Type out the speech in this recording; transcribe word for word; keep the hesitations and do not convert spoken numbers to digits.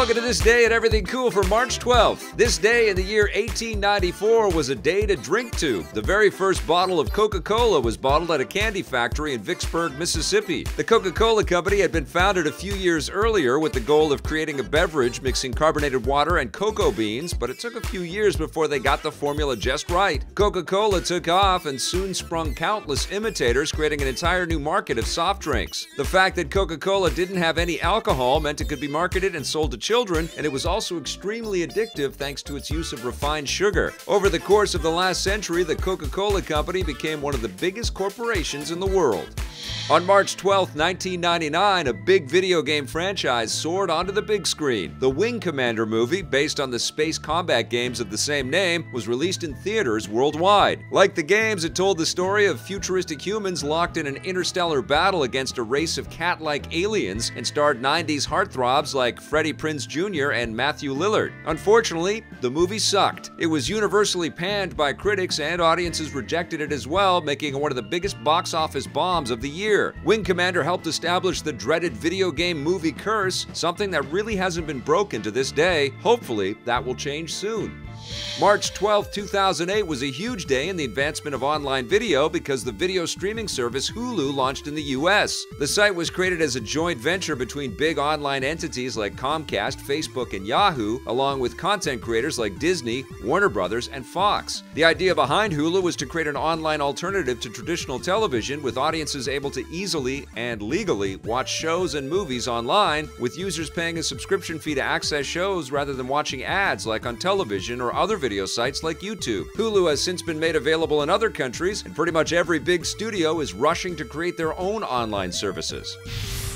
Welcome to This Day In Everything Cool for March twelfth. This day in the year eighteen ninety-four was a day to drink to. The very first bottle of Coca-Cola was bottled at a candy factory in Vicksburg, Mississippi. The Coca-Cola Company had been founded a few years earlier with the goal of creating a beverage mixing carbonated water and cocoa beans, but it took a few years before they got the formula just right. Coca-Cola took off and soon sprung countless imitators, creating an entire new market of soft drinks. The fact that Coca-Cola didn't have any alcohol meant it could be marketed and sold to children, and it was also extremely addictive thanks to its use of refined sugar. Over the course of the last century, the Coca-Cola Company became one of the biggest corporations in the world. On March twelfth, nineteen ninety-nine, a big video game franchise soared onto the big screen. The Wing Commander movie, based on the space combat games of the same name, was released in theaters worldwide. Like the games, it told the story of futuristic humans locked in an interstellar battle against a race of cat-like aliens and starred nineties heartthrobs like Freddie Prinze Junior and Matthew Lillard. Unfortunately, the movie sucked. It was universally panned by critics, and audiences rejected it as well, making it one of the biggest box office bombs of the year. Wing Commander helped establish the dreaded video game movie curse, something that really hasn't been broken to this day. Hopefully, that will change soon. March twelfth, two thousand eight was a huge day in the advancement of online video because the video streaming service Hulu launched in the U S. The site was created as a joint venture between big online entities like Comcast, Facebook, and Yahoo, along with content creators like Disney, Warner Brothers, and Fox. The idea behind Hulu was to create an online alternative to traditional television, with audiences able to easily and legally watch shows and movies online, with users paying a subscription fee to access shows rather than watching ads like on television or other video sites like YouTube. Hulu has since been made available in other countries, and pretty much every big studio is rushing to create their own online services.